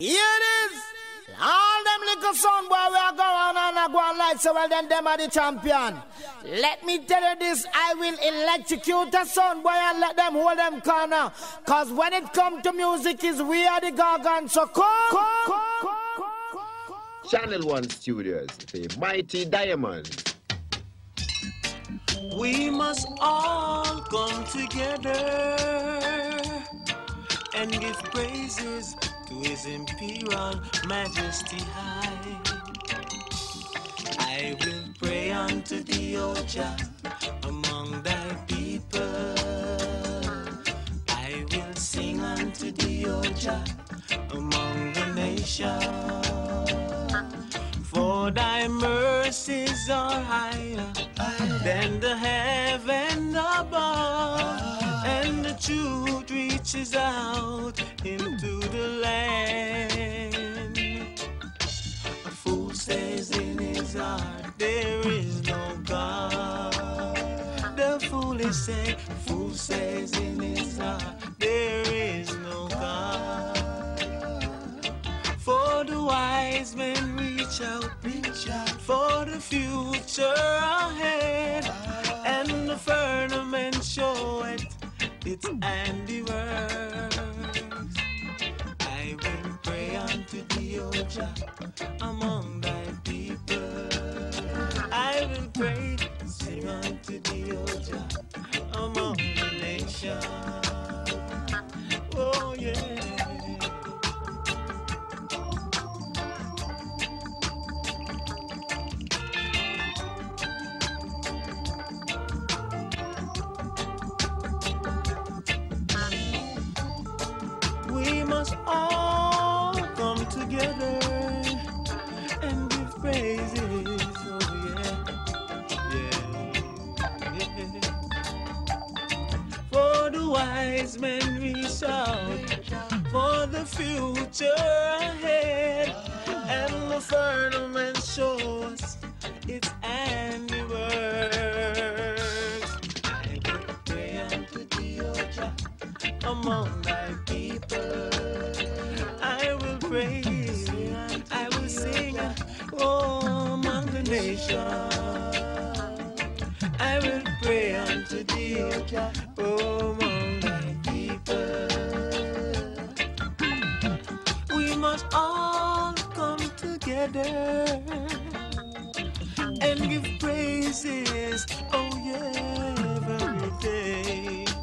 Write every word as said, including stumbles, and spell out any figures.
Here it is. All them little son boy we are going on and go on like so well then them are the champion. Let me tell you this, I will electrocute the son boy and let them hold them corner. Cause when it comes to music is we are the gargant. So come, come, come, come, come. Channel One Studios, the Mighty Diamonds. We must all come together and give praises to his imperial majesty high. I will pray unto thee, O Jah, among thy people. I will sing unto thee, O Jah, among the nations. For thy mercies are higher than the heaven above, and the truth reaches out into the land. A fool says in his heart, there is no God. The foolish say, fool says in his heart, there is no God. For the wise men reach out, reach out for the future ahead, and the firmament show it its handiworks. I will pray unto thee, O Jah, among thy people. I will pray, sing unto thee, O Jah, among the nations. Oh yeah. All come together and give praises, oh yeah, yeah, yeah. For the wise men reach out for the future ahead, and the firmament shows its handiworks. I will pray unto thee, O Jah, among thy people. Praise, I will sing, oh, among the nations. I will pray unto thee, oh, among thy people. We must all come together and give praises, oh yeah, every day.